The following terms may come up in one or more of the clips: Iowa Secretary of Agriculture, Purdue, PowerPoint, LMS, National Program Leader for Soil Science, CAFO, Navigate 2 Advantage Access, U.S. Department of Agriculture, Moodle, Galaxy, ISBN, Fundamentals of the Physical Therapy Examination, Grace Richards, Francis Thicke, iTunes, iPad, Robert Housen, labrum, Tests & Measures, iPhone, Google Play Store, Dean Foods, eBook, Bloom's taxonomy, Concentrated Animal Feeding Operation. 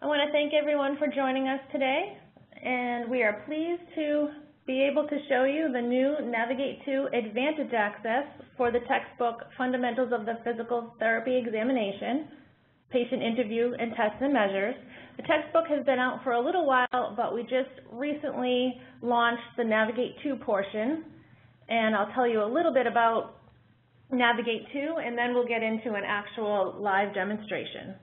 I want to thank everyone for joining us today, and we are pleased to be able to show you the new Navigate 2 Advantage Access for the textbook Fundamentals of the Physical Therapy Examination, Patient Interview and Tests and Measures. The textbook has been out for a little while, but we just recently launched the Navigate 2 portion, and I'll tell you a little bit about Navigate 2, and then we'll get into an actual live demonstration.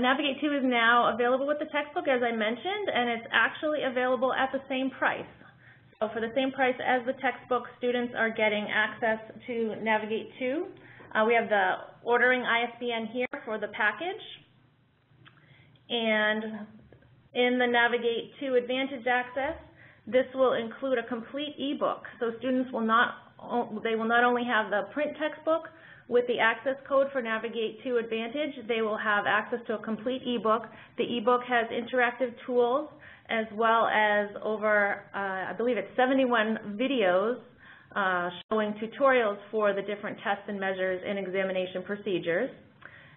Navigate 2 is now available with the textbook, as I mentioned, and it's actually available at the same price. So for the same price as the textbook, students are getting access to Navigate 2. We have the ordering ISBN here for the package. And in the Navigate 2 Advantage Access, this will include a complete ebook. So students will not only have the print textbook, with the access code for Navigate 2 Advantage, they will have access to a complete ebook. The ebook has interactive tools as well as over, I believe it's 71 videos showing tutorials for the different tests and measures and examination procedures,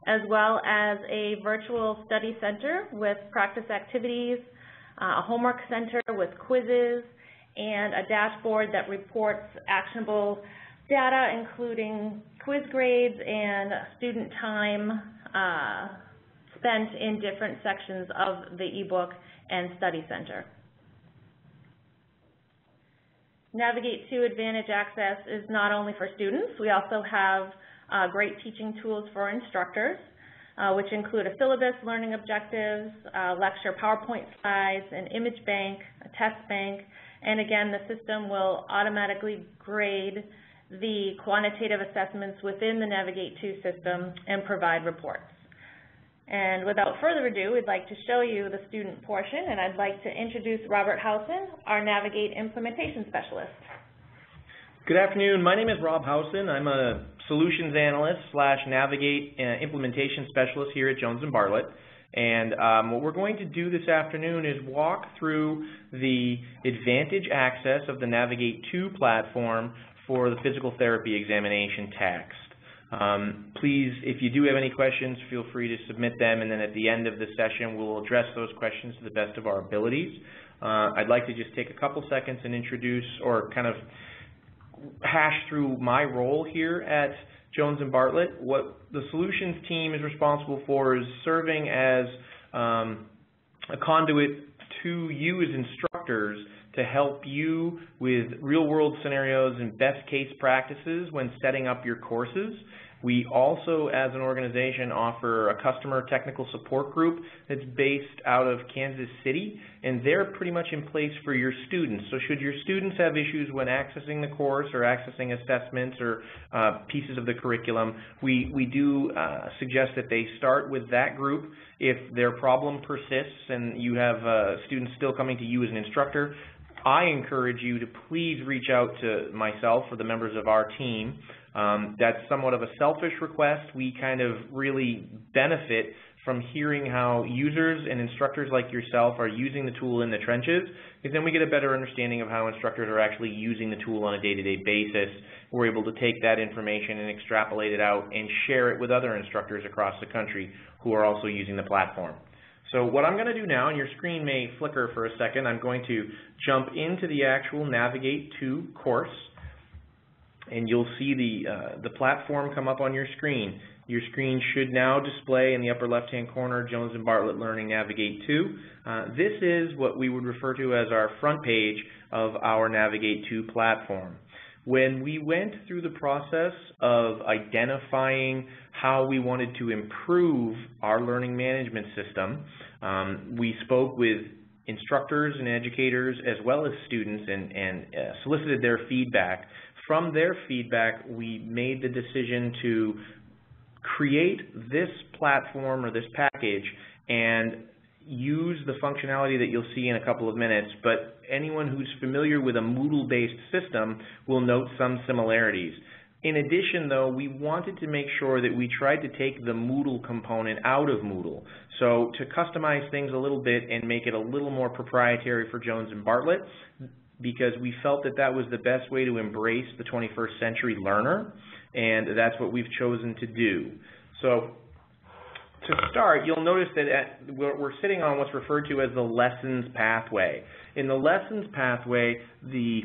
as well as a virtual study center with practice activities, a homework center with quizzes, and a dashboard that reports actionable data, including quiz grades and student time spent in different sections of the eBook and Study Center. Navigate 2 Advantage Access is not only for students, we also have great teaching tools for instructors, which include a syllabus, learning objectives, lecture PowerPoint slides, an image bank, a test bank, and again, the system will automatically grade the quantitative assessments within the Navigate 2 system and provide reports. And without further ado, we'd like to show you the student portion, and I'd like to introduce Robert Housen, our Navigate implementation specialist. Good afternoon. My name is Rob Housen. I'm a solutions analyst / Navigate implementation specialist here at Jones & Bartlett. And what we're going to do this afternoon is walk through the Advantage Access of the Navigate 2 platform for the physical therapy examination text. Please, if you do have any questions, feel free to submit them, and then at the end of the session, we'll address those questions to the best of our abilities. I'd like to just take a couple seconds and introduce or kind of hash through my role here at Jones & Bartlett. What the solutions team is responsible for is serving as a conduit to you as instructors to help you with real-world scenarios and best-case practices when setting up your courses. We also, as an organization, offer a customer technical support group that's based out of Kansas City, and they're pretty much in place for your students. So should your students have issues when accessing the course or accessing assessments or pieces of the curriculum, we do suggest that they start with that group. If their problem persists and you have students still coming to you as an instructor, I encourage you to please reach out to myself or the members of our team. That's somewhat of a selfish request. We kind of really benefit from hearing how users and instructors like yourself are using the tool in the trenches, because then we get a better understanding of how instructors are actually using the tool on a day-to-day basis. We're able to take that information and extrapolate it out and share it with other instructors across the country who are also using the platform. So what I'm going to do now, and your screen may flicker for a second, I'm going to jump into the actual Navigate 2 course, and you'll see the platform come up on your screen. Your screen should now display in the upper left-hand corner, Jones & Bartlett Learning Navigate 2. This is what we would refer to as our front page of our Navigate 2 platform. When we went through the process of identifying how we wanted to improve our learning management system, we spoke with instructors and educators as well as students and solicited their feedback. From their feedback, we made the decision to create this platform or this package and use the functionality that you'll see in a couple of minutes, but anyone who's familiar with a Moodle-based system will note some similarities. In addition, though, we wanted to make sure that we tried to take the Moodle component out of Moodle. So to customize things a little bit and make it a little more proprietary for Jones & Bartlett, because we felt that that was the best way to embrace the 21st century learner and that's what we've chosen to do. So to start, you'll notice that we're sitting on what's referred to as the lessons pathway. In the lessons pathway, the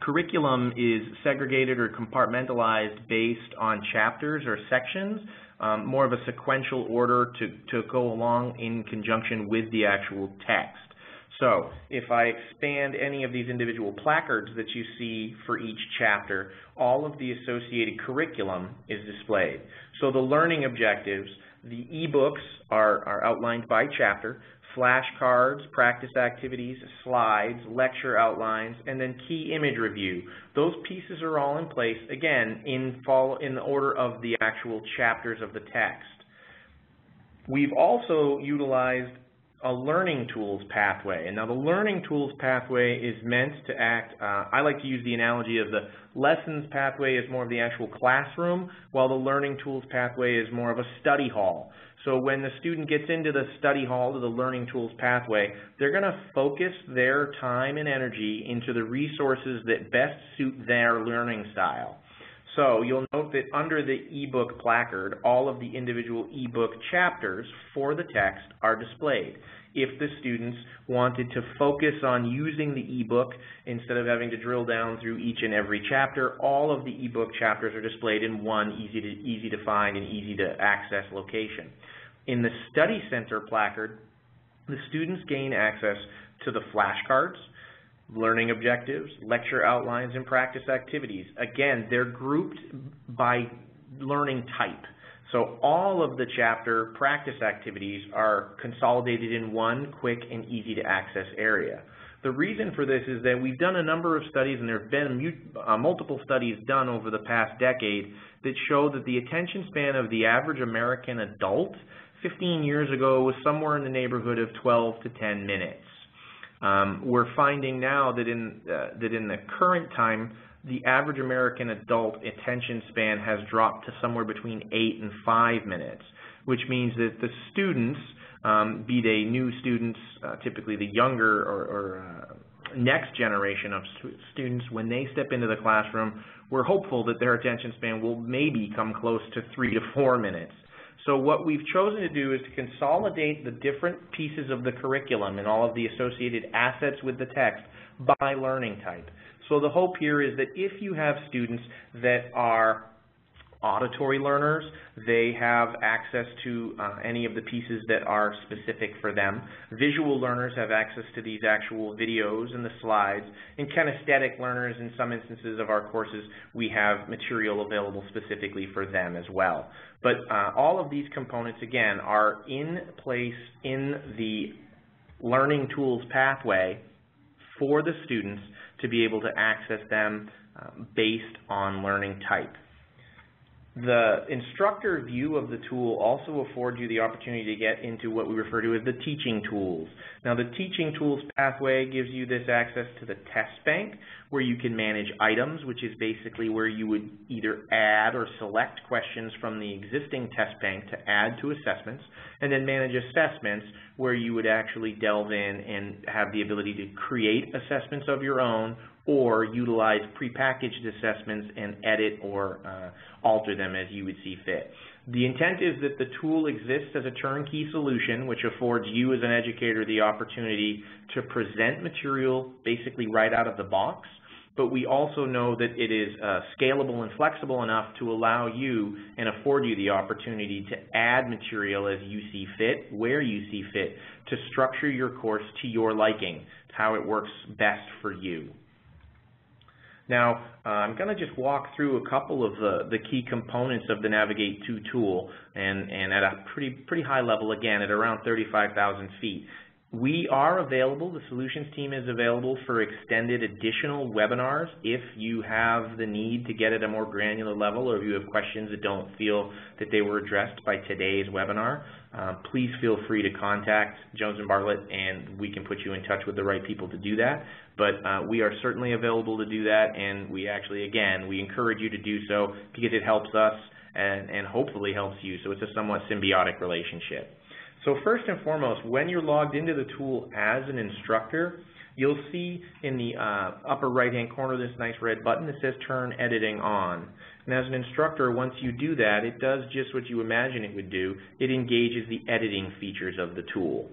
curriculum is segregated or compartmentalized based on chapters or sections, more of a sequential order to go along in conjunction with the actual text. So if I expand any of these individual placards that you see for each chapter, all of the associated curriculum is displayed. So the learning objectives, the ebooks are outlined by chapter, flashcards, practice activities, slides, lecture outlines, and then key image review. Those pieces are all in place, again, in the order of the actual chapters of the text. We've also utilized a learning tools pathway. And now the learning tools pathway is meant to act, I like to use the analogy of the lessons pathway is more of the actual classroom, while the learning tools pathway is more of a study hall. So when the student gets into the study hall to the learning tools pathway, they're going to focus their time and energy into the resources that best suit their learning style. So you'll note that under the ebook placard, all of the individual ebook chapters for the text are displayed. If the students wanted to focus on using the ebook instead of having to drill down through each and every chapter, all of the ebook chapters are displayed in one easy to find and easy to access location. In the study center placard, the students gain access to the flashcards, learning objectives, lecture outlines, and practice activities. Again, they're grouped by learning type. So all of the chapter practice activities are consolidated in one quick and easy to access area. The reason for this is that we've done a number of studies, and there have been multiple studies done over the past decade that show that the attention span of the average American adult 15 years ago was somewhere in the neighborhood of 12 to 10 minutes. We're finding now that in the current time, the average American adult attention span has dropped to somewhere between 8 and 5 minutes, which means that the students, be they new students, typically the younger or next generation of students, when they step into the classroom, we're hopeful that their attention span will maybe come close to 3 to 4 minutes. So what we've chosen to do is to consolidate the different pieces of the curriculum and all of the associated assets with the text by learning type. So the hope here is that if you have students that are auditory learners, they have access to any of the pieces that are specific for them. Visual learners have access to these actual videos and the slides. And kinesthetic learners, in some instances of our courses, we have material available specifically for them as well. But all of these components, again, are in place in the learning tools pathway for the students to be able to access them based on learning type. The instructor view of the tool also affords you the opportunity to get into what we refer to as the teaching tools. Now, the teaching tools pathway gives you this access to the test bank, where you can manage items, which is basically where you would either add or select questions from the existing test bank to add to assessments, and then manage assessments, where you would actually delve in and have the ability to create assessments of your own or utilize prepackaged assessments and edit or alter them as you would see fit. The intent is that the tool exists as a turnkey solution, which affords you as an educator the opportunity to present material basically right out of the box, but we also know that it is scalable and flexible enough to allow you and afford you the opportunity to add material as you see fit, where you see fit, to structure your course to your liking, how it works best for you. Now, I'm going to just walk through a couple of the key components of the Navigate 2 tool, and at a pretty high level, again, at around 35,000 feet. We are available, the solutions team is available for extended additional webinars if you have the need to get at a more granular level, or if you have questions that don't feel that they were addressed by today's webinar. Please feel free to contact Jones & Bartlett, and we can put you in touch with the right people to do that. But we are certainly available to do that, and we actually, again, we encourage you to do so because it helps us and hopefully helps you. So it's a somewhat symbiotic relationship. So first and foremost, when you're logged into the tool as an instructor, you'll see in the upper right-hand corner this nice red button that says Turn Editing On. And as an instructor, once you do that, it does just what you imagine it would do. It engages the editing features of the tool.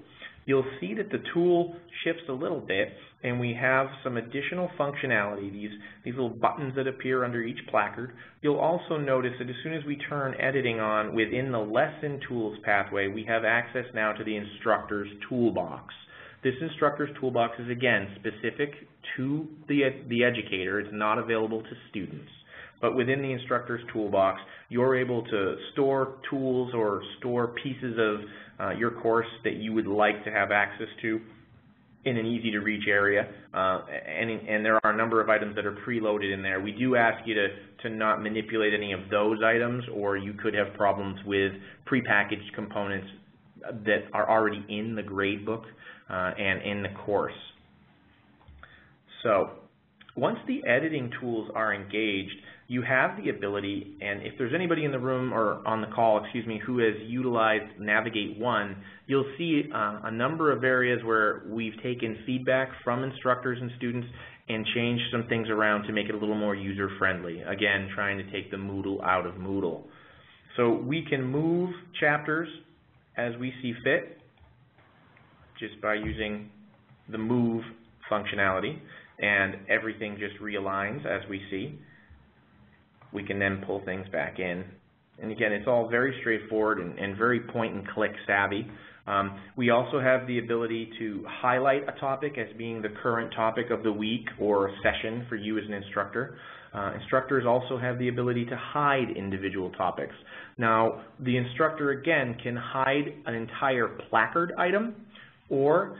You'll see that the tool shifts a little bit, and we have some additional functionality, these little buttons that appear under each placard. You'll also notice that as soon as we turn editing on within the lesson tools pathway, we have access now to the instructor's toolbox. This instructor's toolbox is, again, specific to the educator. It's not available to students. But within the instructor's toolbox, you're able to store tools or store pieces of your course that you would like to have access to in an easy-to-reach area. And there are a number of items that are preloaded in there. We do ask you to not manipulate any of those items, or you could have problems with prepackaged components that are already in the gradebook and in the course. So once the editing tools are engaged, you have the ability, and if there's anybody in the room or on the call, excuse me, who has utilized Navigate 1, you'll see a number of areas where we've taken feedback from instructors and students and changed some things around to make it a little more user-friendly. Again, trying to take the Moodle out of Moodle. So we can move chapters as we see fit just by using the move functionality, and everything just realigns as we see. We can then pull things back in. And again, it's all very straightforward and very point-and-click savvy. We also have the ability to highlight a topic as being the current topic of the week or session for you as an instructor. Instructors also have the ability to hide individual topics. Now, the instructor, again, can hide an entire placard item, or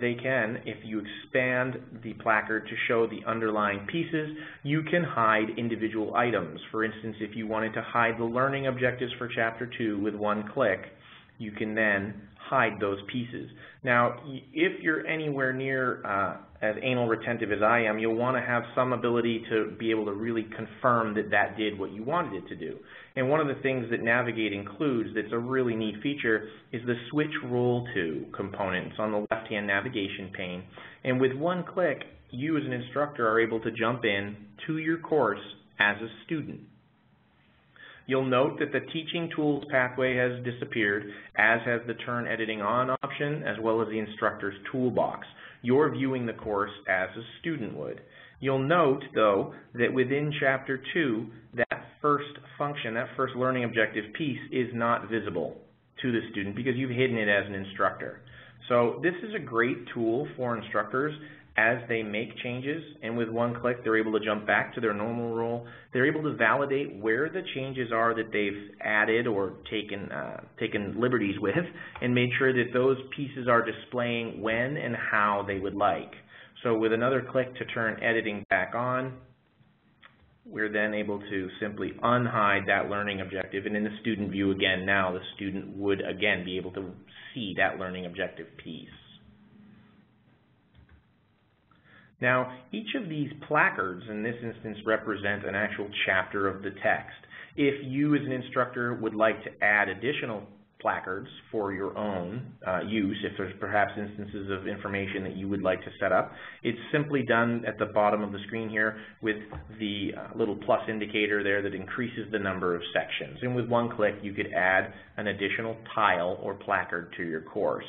they can, if you expand the placard to show the underlying pieces, you can hide individual items. For instance, if you wanted to hide the learning objectives for Chapter 2 with one click, you can then hide those pieces. Now, if you're anywhere near as anal retentive as I am, you'll want to have some ability to be able to really confirm that that did what you wanted it to do. And one of the things that Navigate includes that's a really neat feature is the switch role to components on the left-hand navigation pane. And with one click, you as an instructor are able to jump in to your course as a student. You'll note that the teaching tools pathway has disappeared, as has the turn editing on option, as well as the instructor's toolbox. You're viewing the course as a student would. You'll note, though, that within Chapter 2, that first function, that first learning objective piece is not visible to the student because you've hidden it as an instructor. So this is a great tool for instructors as they make changes, and with one click they're able to jump back to their normal role. They're able to validate where the changes are that they've added or taken liberties with, and made sure that those pieces are displaying when and how they would like. So with another click to turn editing back on, we're then able to simply unhide that learning objective, and in the student view again now, the student would again be able to see that learning objective piece. Now, each of these placards in this instance represent an actual chapter of the text. If you as an instructor would like to add additional placards for your own use, if there's perhaps instances of information that you would like to set up, it's simply done at the bottom of the screen here with the little plus indicator there that increases the number of sections. And with one click, you could add an additional tile or placard to your course.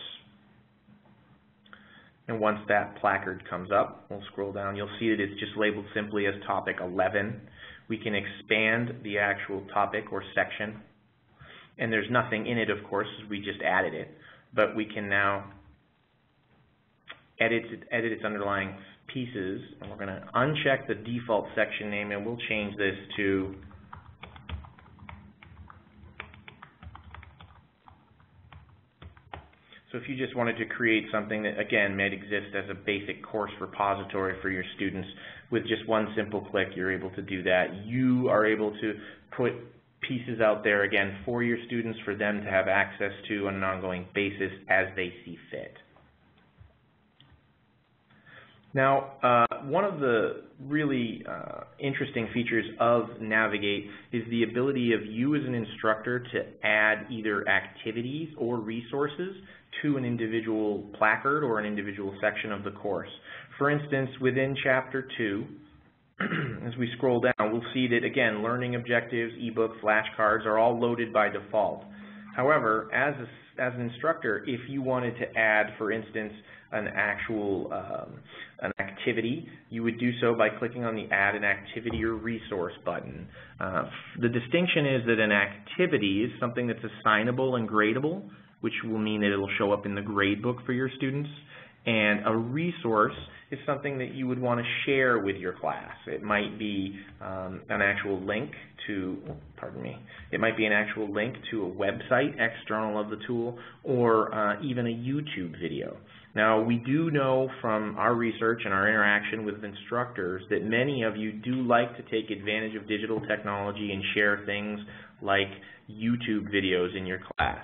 And once that placard comes up, we'll scroll down, you'll see that it's just labeled simply as Topic 11. We can expand the actual topic or section. And there's nothing in it, of course, we just added it. But we can now edit its underlying pieces. And we're going to uncheck the default section name, and we'll change this to . So if you just wanted to create something that, again, might exist as a basic course repository for your students, with just one simple click, you're able to do that. You are able to put pieces out there, again, for your students, for them to have access to on an ongoing basis as they see fit. Now, one of the really interesting features of Navigate is the ability of you as an instructor to add either activities or resources to an individual placard or an individual section of the course. For instance, within Chapter 2, as we scroll down, we'll see that, again, learning objectives, eBook, flashcards are all loaded by default. However, as an instructor, if you wanted to add, for instance, an actual an activity, you would do so by clicking on the Add an Activity or Resource button. The distinction is that an activity is something that's assignable and gradable, which will mean that it'll show up in the grade book for your students. And a resource is something that you would want to share with your class. It might be an actual link to, it might be an actual link to a website external of the tool, or even a YouTube video. Now, we do know from our research and our interaction with instructors that many of you do like to take advantage of digital technology and share things like YouTube videos in your class.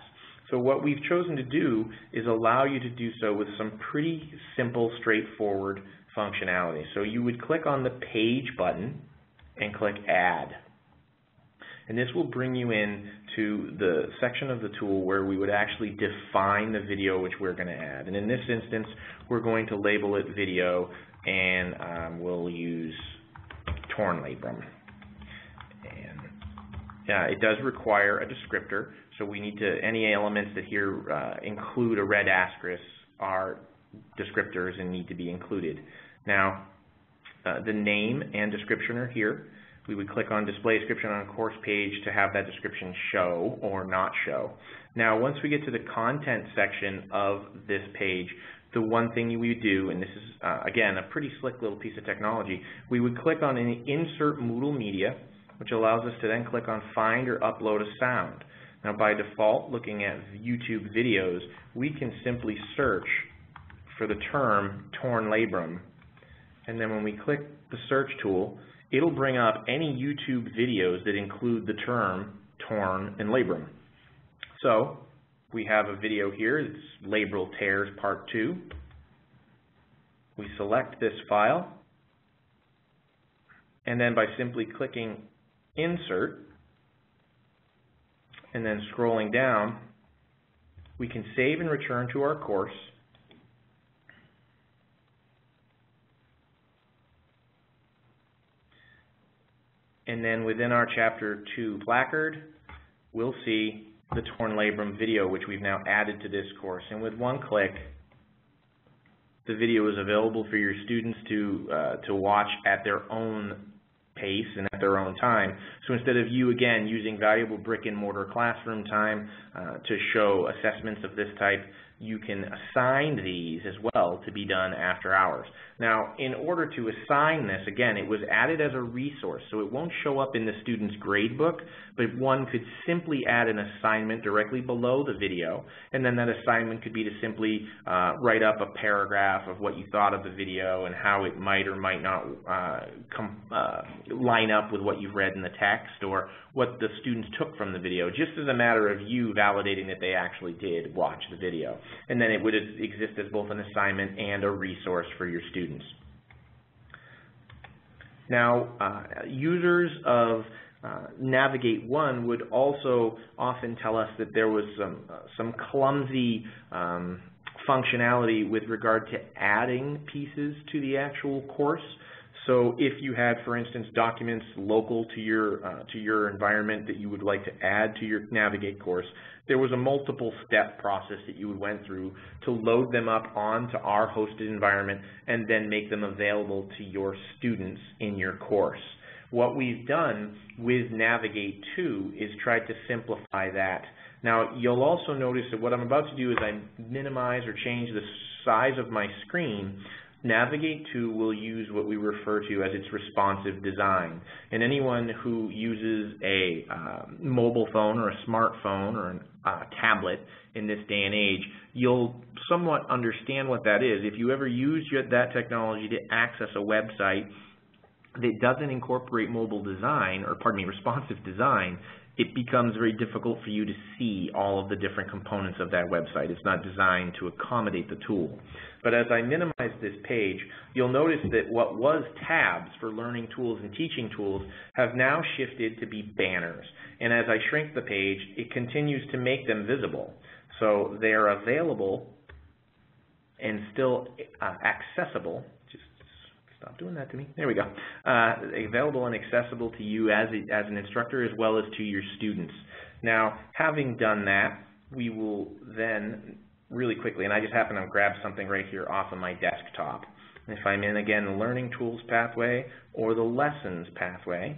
So what we've chosen to do is allow you to do so with some pretty simple, straightforward functionality. So you would click on the Page button and click Add. And this will bring you in to the section of the tool where we would actually define the video which we're going to add. And in this instance, we're going to label it video, and we'll use torn labrum. And it does require a descriptor. So we need to, any elements that here include a red asterisk are descriptors and need to be included. Now, the name and description are here. We would click on Display Description on Course Page to have that description show or not show. Now, once we get to the content section of this page, the one thing you would do, and this is, again, a pretty slick little piece of technology, we would click on Insert Moodle Media, which allows us to then click on Find or Upload a Sound. Now, by default, looking at YouTube videos, we can simply search for the term torn labrum. And then when we click the search tool, it'll bring up any YouTube videos that include the term torn and labrum. So we have a video here. It's Labral Tears Part 2. We select this file. And then by simply clicking Insert, and then scrolling down, we can save and return to our course. And then within our Chapter 2 placard, we'll see the torn labrum video, which we've now added to this course. And with one click, the video is available for your students to watch at their own pace and at their own time. So instead of you, again, using valuable brick-and-mortar classroom time to show assessments of this type, you can assign these as well to be done after hours. Now, in order to assign this, again, it was added as a resource, so it won't show up in the student's gradebook, but one could simply add an assignment directly below the video, and then that assignment could be to simply write up a paragraph of what you thought of the video and how it might or might not line up with what you've read in the text or what the students took from the video, just as a matter of you validating that they actually did watch the video. And then it would exist as both an assignment and a resource for your students. Now, users of Navigate 1 would also often tell us that there was some clumsy functionality with regard to adding pieces to the actual course. So if you had, for instance, documents local to your environment that you would like to add to your Navigate course, there was a multiple step process that you went through to load them up onto our hosted environment and then make them available to your students in your course. What we've done with Navigate 2 is tried to simplify that. Now, you'll also notice that what I'm about to do is I minimize or change the size of my screen. Navigate 2 will use what we refer to as its responsive design. And anyone who uses a mobile phone or a smartphone or a tablet in this day and age, you'll somewhat understand what that is. If you ever use that technology to access a website that doesn't incorporate mobile design, or pardon me, responsive design, it becomes very difficult for you to see all of the different components of that website. It's not designed to accommodate the tool. But as I minimize this page, you'll notice that what was tabs for learning tools and teaching tools have now shifted to be banners. And as I shrink the page, it continues to make them visible. So they are available and still accessible, just Stop doing that to me. There we go. Available and accessible to you as an instructor as well as to your students. Now, having done that, we will then really quickly, and I just happen to grab something right here off of my desktop. If I'm in, again, the Learning Tools pathway or the Lessons pathway,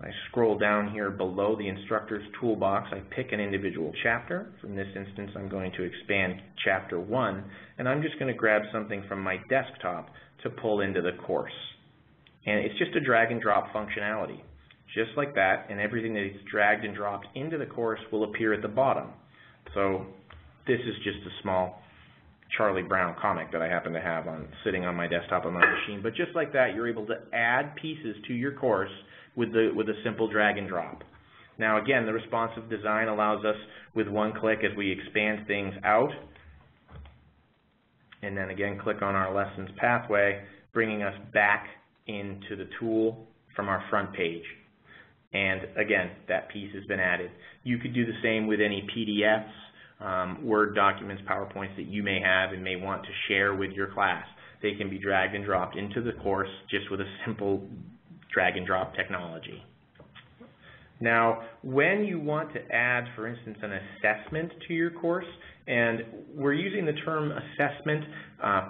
I scroll down here below the Instructor's Toolbox. I pick an individual chapter. In this instance, I'm going to expand Chapter 1, and I'm just going to grab something from my desktop to pull into the course. And it's just a drag and drop functionality. Just like that, and everything that is dragged and dropped into the course will appear at the bottom. So this is just a small Charlie Brown comic that I happen to have on sitting on my desktop on my machine. But just like that, you're able to add pieces to your course with a simple drag and drop. Now again, the responsive design allows us with one click as we expand things out. And then again, click on our lessons pathway, bringing us back into the tool from our front page. And again, that piece has been added. You could do the same with any PDFs, Word documents, PowerPoints that you may have and may want to share with your class. They can be dragged and dropped into the course just with a simple drag and drop technology. Now, when you want to add, for instance, an assessment to your course, and we're using the term assessment.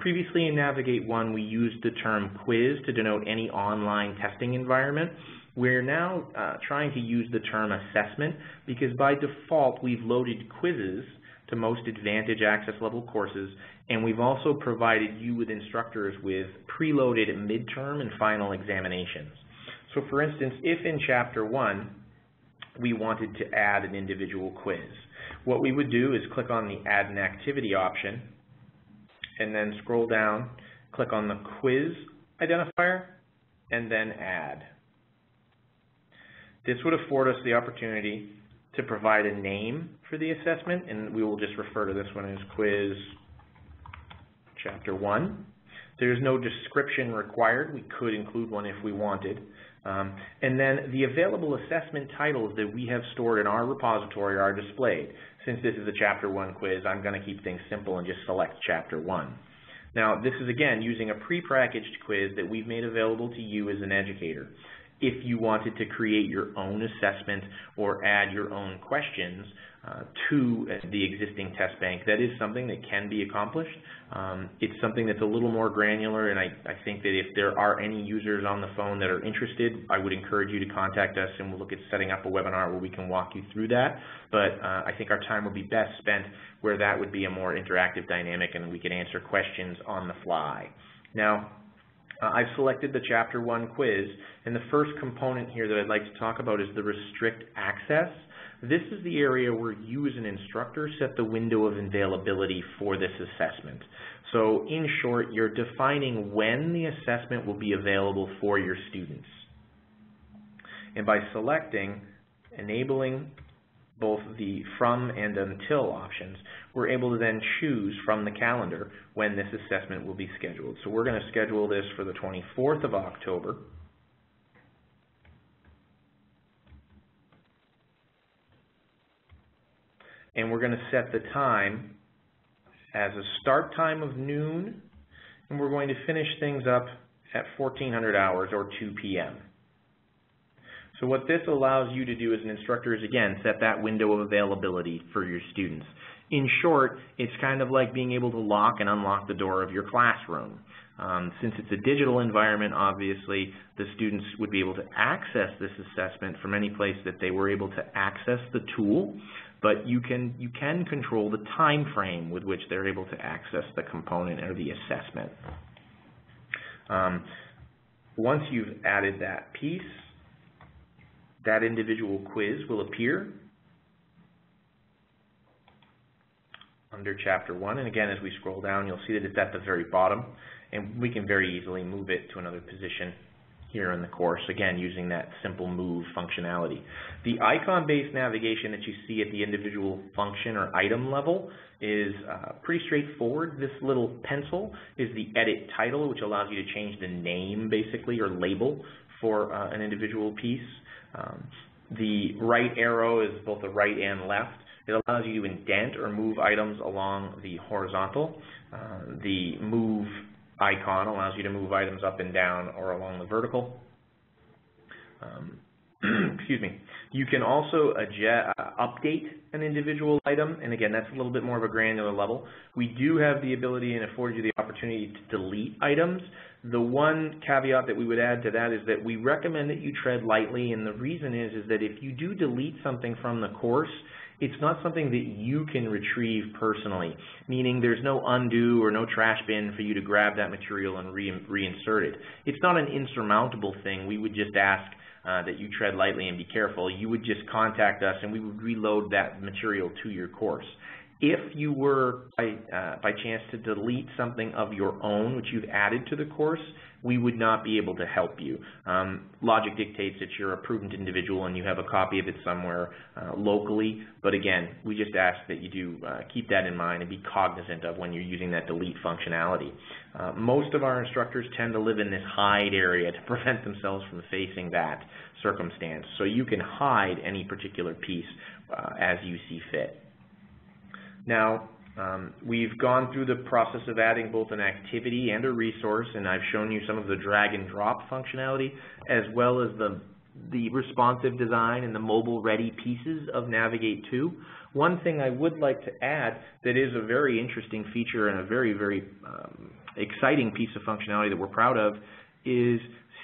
Previously in Navigate 1, we used the term quiz to denote any online testing environment. We're now trying to use the term assessment because by default we've loaded quizzes to most Advantage Access level courses, and we've also provided you with instructors with preloaded midterm and final examinations. So for instance, if in Chapter 1 we wanted to add an individual quiz, what we would do is click on the Add an Activity option and then scroll down, click on the quiz identifier, and then add. This would afford us the opportunity to provide a name for the assessment, and we will just refer to this one as Quiz Chapter 1. There's no description required. We could include one if we wanted. And then the available assessment titles that we have stored in our repository are displayed. Since this is a Chapter 1 quiz, I'm going to keep things simple and just select Chapter 1. Now, this is, again, using a prepackaged quiz that we've made available to you as an educator. If you wanted to create your own assessment or add your own questions to the existing test bank, that is something that can be accomplished. It's something that's a little more granular, and I think that if there are any users on the phone that are interested, I would encourage you to contact us, and we'll look at setting up a webinar where we can walk you through that. But I think our time would be best spent where that would be a more interactive dynamic, and we could answer questions on the fly. Now, I've selected the Chapter 1 quiz, and the first component here that I'd like to talk about is the restrict access. This is the area where you as an instructor set the window of availability for this assessment. So in short, you're defining when the assessment will be available for your students. And by selecting, enabling both the from and until options, we're able to then choose from the calendar when this assessment will be scheduled. So we're going to schedule this for the 24th of October. And we're going to set the time as a start time of noon, and we're going to finish things up at 1400 hours or 2 p.m. So what this allows you to do as an instructor is, again, set that window of availability for your students. In short, it's kind of like being able to lock and unlock the door of your classroom. Since it's a digital environment, obviously, the students would be able to access this assessment from any place that they were able to access the tool, but you can control the time frame with which they're able to access the component or the assessment. Once you've added that piece, that individual quiz will appear under Chapter 1. And again, as we scroll down, you'll see that it's at the very bottom. And we can very easily move it to another position here in the course, again, using that simple move functionality. The icon-based navigation that you see at the individual function or item level is pretty straightforward. This little pencil is the edit title, which allows you to change the name, basically, or label for an individual piece. The right arrow is both the right and left. It allows you to indent or move items along the horizontal. The move icon allows you to move items up and down or along the vertical. Excuse me. You can also update an individual item, and again, that's a little bit more of a granular level. We do have the ability and afford you the opportunity to delete items. The one caveat that we would add to that is that we recommend that you tread lightly, and the reason is that if you do delete something from the course, it's not something that you can retrieve personally, meaning there's no undo or no trash bin for you to grab that material and reinsert it. It's not an insurmountable thing. We would just ask that you tread lightly and be careful. You would just contact us and we would reload that material to your course. If you were by chance to delete something of your own which you've added to the course, we would not be able to help you. Logic dictates that you're a prudent individual and you have a copy of it somewhere locally, but again, we just ask that you do keep that in mind and be cognizant of when you're using that delete functionality. Most of our instructors tend to live in this hide area to prevent themselves from facing that circumstance, so you can hide any particular piece as you see fit. Now, we've gone through the process of adding both an activity and a resource, and I've shown you some of the drag and drop functionality, as well as the responsive design and the mobile-ready pieces of Navigate 2. One thing I would like to add that is a very interesting feature and a very, very exciting piece of functionality that we're proud of is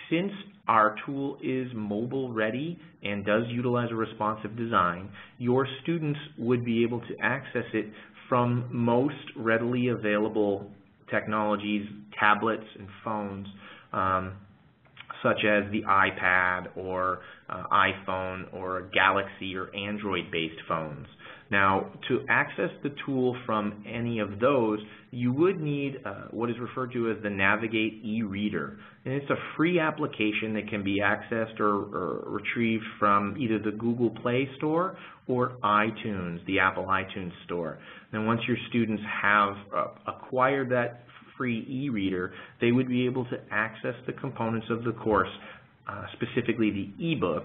since our tool is mobile ready and does utilize a responsive design, your students would be able to access it from most readily available technologies, tablets and phones, such as the iPad or iPhone or Galaxy or Android-based phones. Now, to access the tool from any of those, you would need what is referred to as the Navigate e-reader. And it's a free application that can be accessed or retrieved from either the Google Play Store or iTunes, the Apple iTunes Store. And once your students have acquired that free e-reader, they would be able to access the components of the course, specifically the eBook,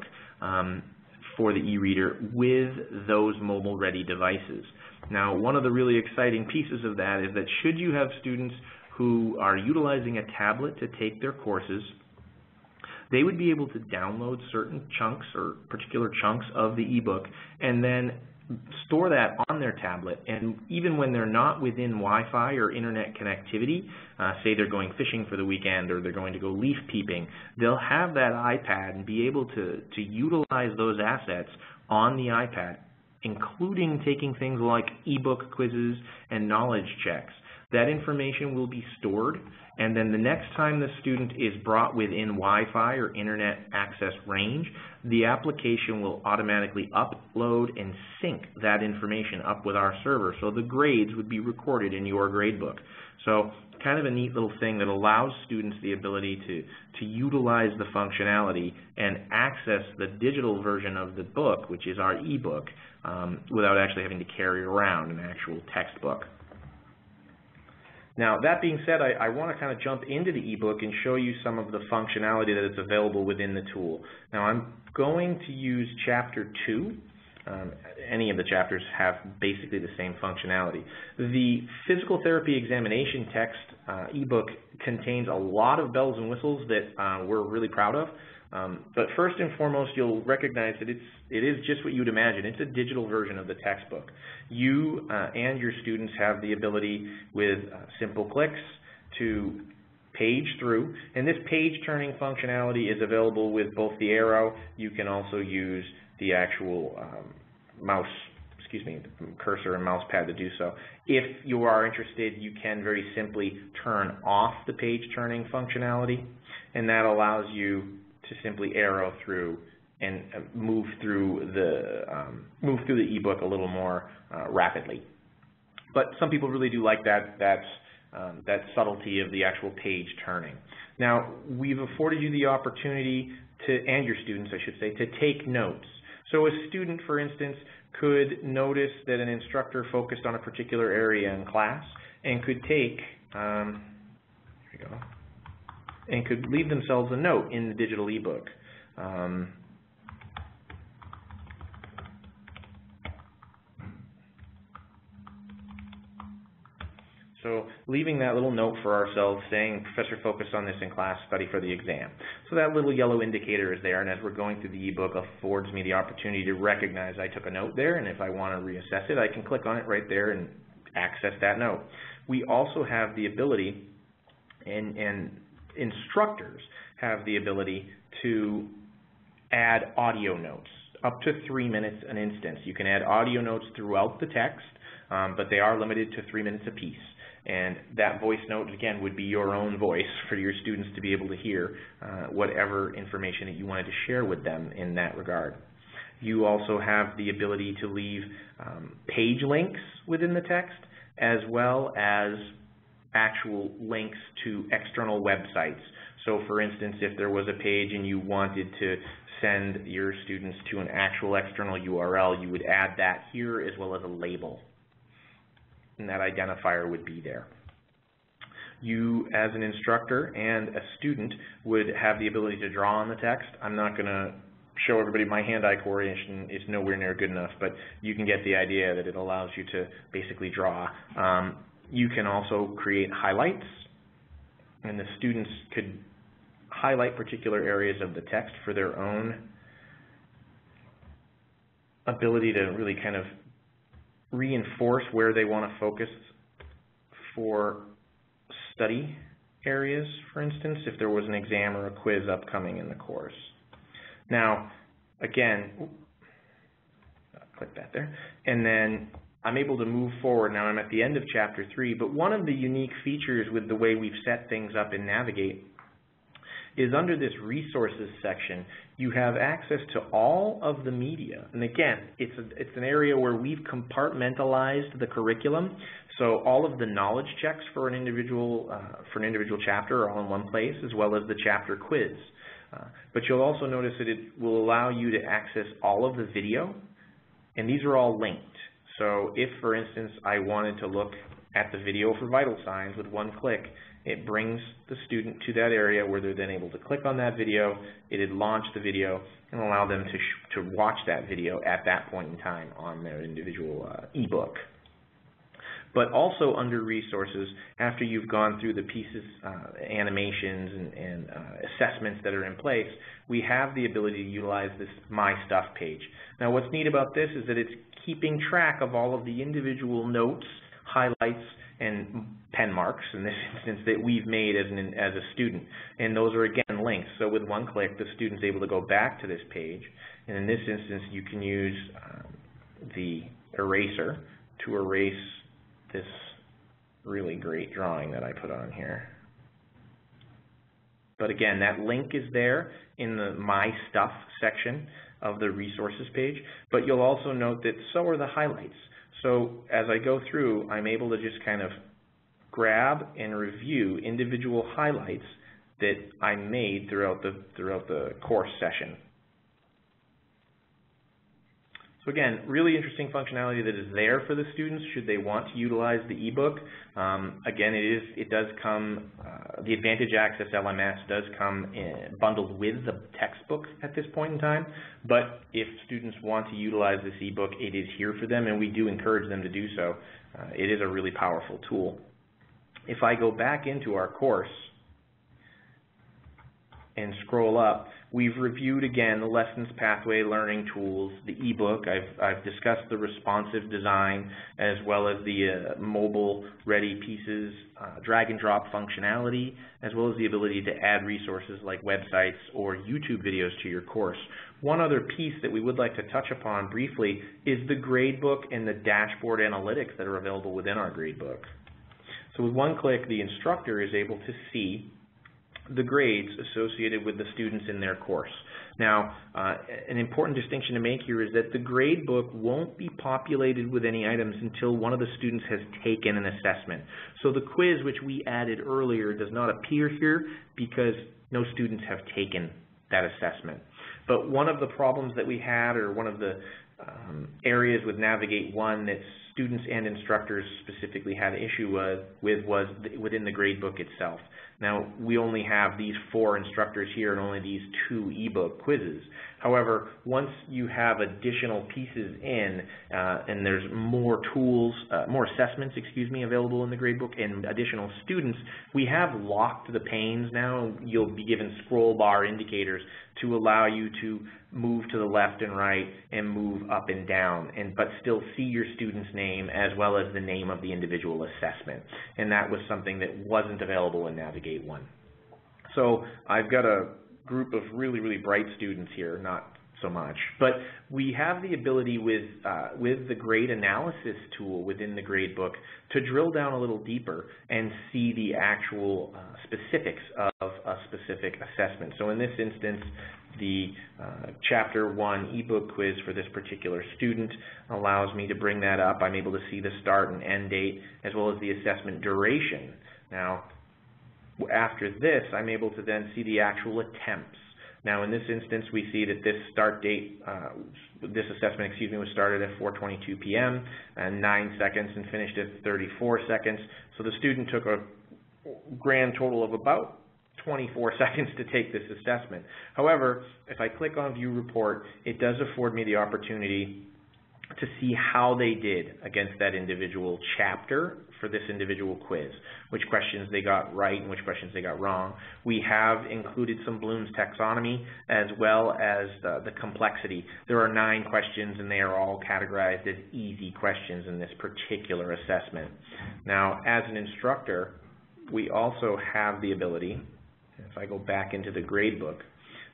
for the e-reader with those mobile-ready devices. Now, one of the really exciting pieces of that is that should you have students who are utilizing a tablet to take their courses, they would be able to download certain chunks or particular chunks of the e-book and then store that on their tablet, and even when they're not within Wi-Fi or internet connectivity, say they're going fishing for the weekend or they're going to go leaf peeping, they'll have that iPad and be able to utilize those assets on the iPad, including taking things like ebook quizzes and knowledge checks. That information will be stored, and then the next time the student is brought within Wi-Fi or internet access range, the application will automatically upload and sync that information up with our server, so the grades would be recorded in your gradebook. So kind of a neat little thing that allows students the ability to utilize the functionality and access the digital version of the book, which is our e-book, without actually having to carry around an actual textbook. Now, that being said, I want to kind of jump into the e-book and show you some of the functionality that is available within the tool. Now, I'm going to use Chapter 2. Any of the chapters have basically the same functionality. The physical therapy examination text e-book contains a lot of bells and whistles that we're really proud of. But first and foremost, you'll recognize that it is just what you'd imagine. It's a digital version of the textbook. You and your students have the ability with simple clicks to page through, and this page turning functionality is available with both the arrow. You can also use the actual cursor and mouse pad to do so. If you are interested, you can very simply turn off the page turning functionality, and that allows you to simply arrow through and move through the ebook a little more rapidly. But some people really do like that subtlety of the actual page turning. Now, we've afforded you the opportunity to, and your students, I should say, to take notes. So a student, for instance, could notice that an instructor focused on a particular area in class and could take, here we go, and could leave themselves a note in the digital ebook. So leaving that little note for ourselves saying, "Professor, focus on this in class, study for the exam." So that little yellow indicator is there, and as we're going through the ebook, affords me the opportunity to recognize I took a note there, and if I want to reassess it, I can click on it right there and access that note. We also have the ability, and instructors have the ability to add audio notes, up to 3 minutes an instance. You can add audio notes throughout the text, but they are limited to 3 minutes apiece. And that voice note, again, would be your own voice for your students to be able to hear whatever information that you wanted to share with them in that regard. You also have the ability to leave page links within the text, as well as actual links to external websites. So for instance, if there was a page and you wanted to send your students to an actual external URL, you would add that here, as well as a label. And that identifier would be there. You, as an instructor and a student, would have the ability to draw on the text. I'm not going to show everybody my hand-eye coordination. It's nowhere near good enough, but you can get the idea that it allows you to basically draw. You can also create highlights, and the students could highlight particular areas of the text for their own ability to really kind of reinforce where they want to focus for study areas, for instance, if there was an exam or a quiz upcoming in the course. Now, again, click that there, and then I'm able to move forward. Now I'm at the end of Chapter 3, but one of the unique features with the way we've set things up in Navigate is under this resources section, you have access to all of the media. And again, it's an area where we've compartmentalized the curriculum. So all of the knowledge checks for an individual chapter are all in one place, as well as the chapter quiz. But you'll also notice that it will allow you to access all of the video, and these are all linked. So if, for instance, I wanted to look at the video for vital signs with one click, it brings the student to that area where they're then able to click on that video. It'll launch the video and allow them to watch that video at that point in time on their individual ebook. But also under resources, after you've gone through the pieces, animations and assessments that are in place, we have the ability to utilize this My Stuff page. Now what's neat about this is that it's keeping track of all of the individual notes, highlights, and pen marks in this instance that we've made as a student. And those are, again, links. So with one click, the student's able to go back to this page. And in this instance, you can use the eraser to erase this really great drawing that I put on here. But again, that link is there in the My Stuff section of the resources page. But you'll also note that so are the highlights. So as I go through, I'm able to just kind of grab and review individual highlights that I made throughout the course session. So again, really interesting functionality that is there for the students should they want to utilize the ebook. Again, the Advantage Access LMS does come in, bundled with the textbook at this point in time. But if students want to utilize this ebook, it is here for them, and we do encourage them to do so. It is a really powerful tool. If I go back into our course and scroll up, we've reviewed again the lessons, pathway, learning tools, the ebook. I've discussed the responsive design, as well as the mobile ready pieces, drag and drop functionality, as well as the ability to add resources like websites or YouTube videos to your course. One other piece that we would like to touch upon briefly is the gradebook and the dashboard analytics that are available within our gradebook. So with one click, the instructor is able to see the grades associated with the students in their course. Now, an important distinction to make here is that the grade book won't be populated with any items until one of the students has taken an assessment. So the quiz, which we added earlier, does not appear here because no students have taken that assessment. But one of the problems that we had, or one of the areas with Navigate 1 that's students and instructors specifically had an issue with was within the gradebook itself. Now, we only have these 4 instructors here and only these 2 eBook quizzes. However, once you have additional pieces in and there's more tools, more assessments, excuse me, available in the gradebook and additional students, we have locked the panes now. You'll be given scroll bar indicators to allow you to move to the left and right and move up and down, but still see your student's name as well as the name of the individual assessment. And that was something that wasn't available in Navigate 1. So I've got a group of really, really bright students here, not so much. But we have the ability with the grade analysis tool within the gradebook to drill down a little deeper and see the actual specifics of a specific assessment. So in this instance, the Chapter 1 eBook quiz for this particular student allows me to bring that up. I'm able to see the start and end date as well as the assessment duration. Now, after this, I'm able to then see the actual attempts. Now, in this instance, we see that this start date, this assessment, excuse me, was started at 4:22 p.m. and 9 seconds and finished at 34 seconds. So the student took a grand total of about 24 seconds to take this assessment. However, if I click on View Report, it does afford me the opportunity to see how they did against that individual chapter for this individual quiz, which questions they got right and which questions they got wrong. We have included some Bloom's taxonomy as well as the complexity. There are 9 questions and they are all categorized as easy questions in this particular assessment. Now, as an instructor, we also have the ability, if I go back into the gradebook,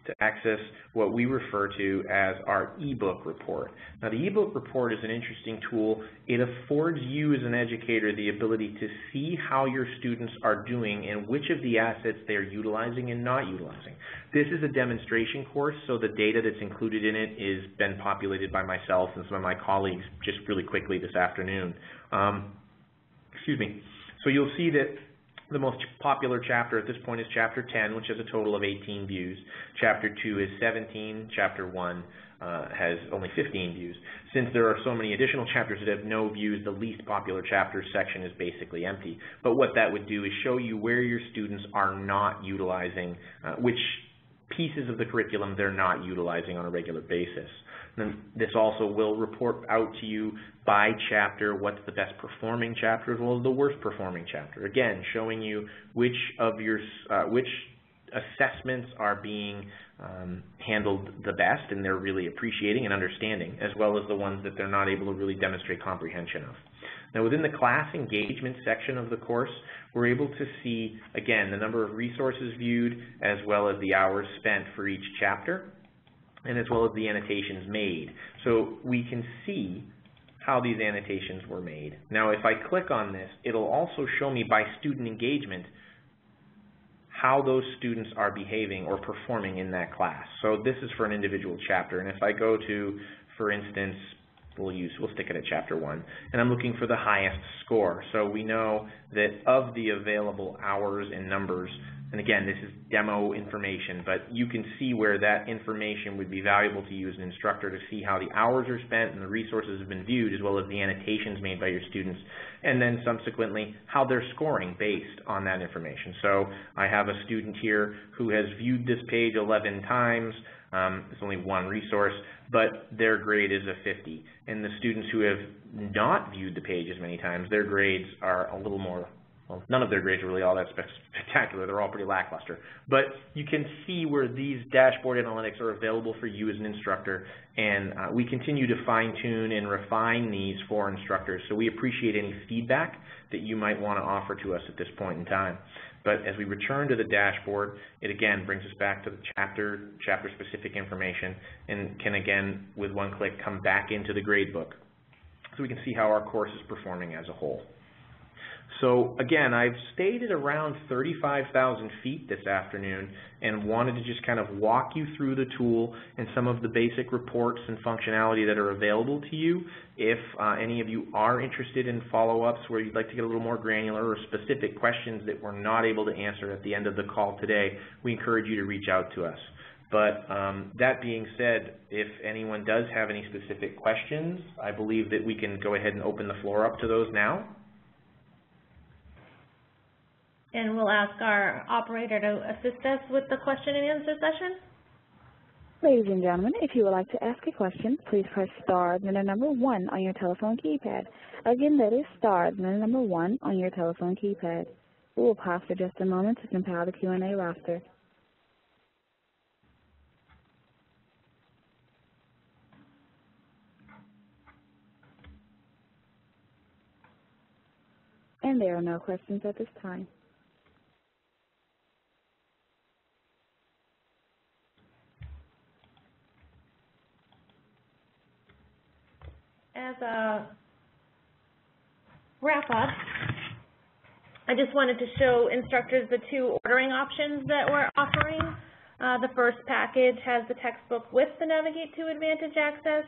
to access what we refer to as our eBook report. Now, the eBook report is an interesting tool. It affords you as an educator the ability to see how your students are doing and which of the assets they're utilizing and not utilizing. This is a demonstration course, so the data that's included in it is been populated by myself and some of my colleagues just really quickly this afternoon. Excuse me. So you'll see that the most popular chapter at this point is Chapter 10, which has a total of 18 views. Chapter 2 is 17. Chapter 1 has only 15 views. Since there are so many additional chapters that have no views, the least popular chapters section is basically empty. But what that would do is show you where your students are not utilizing, which pieces of the curriculum they're not utilizing on a regular basis. And this also will report out to you by chapter what's the best performing chapter as well as the worst performing chapter. Again, showing you which of your which assessments are being handled the best and they're really appreciating and understanding, as well as the ones that they're not able to really demonstrate comprehension of. Now, within the class engagement section of the course, we're able to see, again, the number of resources viewed as well as the hours spent for each chapter, and as well as the annotations made. So we can see how these annotations were made. Now, if I click on this, it'll also show me by student engagement how those students are behaving or performing in that class. So this is for an individual chapter. And if I go to, for instance, we'll stick it at Chapter 1, and I'm looking for the highest score. So we know that of the available hours and numbers, and again, this is demo information, but you can see where that information would be valuable to you as an instructor to see how the hours are spent and the resources have been viewed, as well as the annotations made by your students, and then subsequently how they're scoring based on that information. So I have a student here who has viewed this page 11 times. It's only one resource, but their grade is a 50. And the students who have not viewed the page as many times, their grades are a little more, well, none of their grades are really all that spectacular. They're all pretty lackluster. But you can see where these dashboard analytics are available for you as an instructor, and we continue to fine-tune and refine these for instructors. So we appreciate any feedback that you might want to offer to us at this point in time. But as we return to the dashboard, it again brings us back to the chapter-specific information and can again, with one click, come back into the gradebook so we can see how our course is performing as a whole. So again, I've stayed at around 35,000 feet this afternoon and wanted to just kind of walk you through the tool and some of the basic reports and functionality that are available to you. If any of you are interested in follow-ups where you'd like to get a little more granular or specific questions that we're not able to answer at the end of the call today, we encourage you to reach out to us. But that being said, if anyone does have any specific questions, I believe that we can go ahead and open the floor up to those now. And we'll ask our operator to assist us with the question and answer session. Ladies and gentlemen, if you would like to ask a question, please press star then the number 1 on your telephone keypad. Again, that is star then the number 1 on your telephone keypad. We will pause for just a moment to compile the Q&A roster. And there are no questions at this time. As a wrap up, I just wanted to show instructors the two ordering options that we're offering. The first package has the textbook with the Navigate 2 Advantage Access,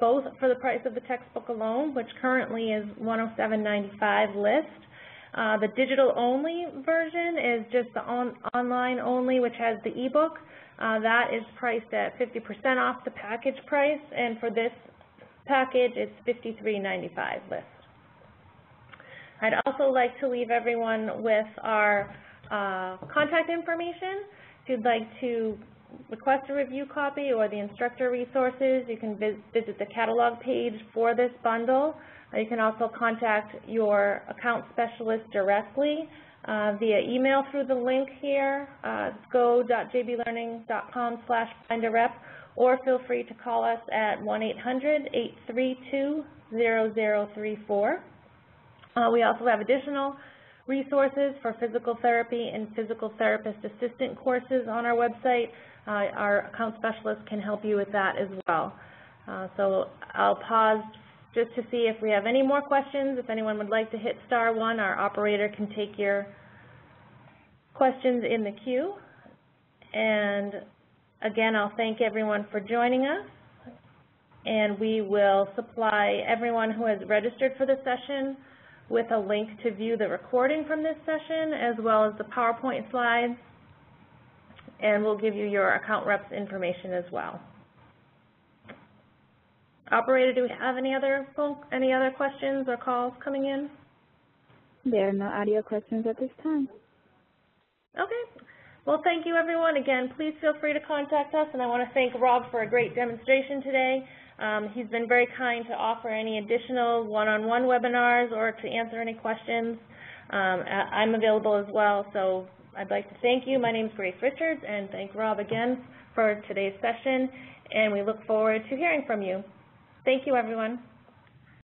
both for the price of the textbook alone, which currently is $107.95 list. The digital-only version is just the online-only, which has the eBook. That is priced at 50% off the package price, and for this package, it's $53.95 list. I'd also like to leave everyone with our contact information. If you'd like to request a review copy or the instructor resources, you can visit the catalog page for this bundle. You can also contact your account specialist directly via email through the link here, go.jblearning.com/find-a-rep, or feel free to call us at 1-800-832-0034. We also have additional resources for physical therapy and physical therapist assistant courses on our website. Our account specialist can help you with that as well. So I'll pause just to see if we have any more questions. If anyone would like to hit star 1, our operator can take your questions in the queue. And again, I'll thank everyone for joining us, and we will supply everyone who has registered for this session with a link to view the recording from this session as well as the PowerPoint slides, and we'll give you your account rep's information as well. Operator, do we have any other questions or calls coming in? There are no audio questions at this time. Okay. Well, thank you, everyone. Again, please feel free to contact us, and I want to thank Rob for a great demonstration today. He's been very kind to offer any additional one-on-one webinars or to answer any questions. I'm available as well, so I'd like to thank you. My name is Grace Richards, and thank Rob again for today's session, and we look forward to hearing from you. Thank you, everyone.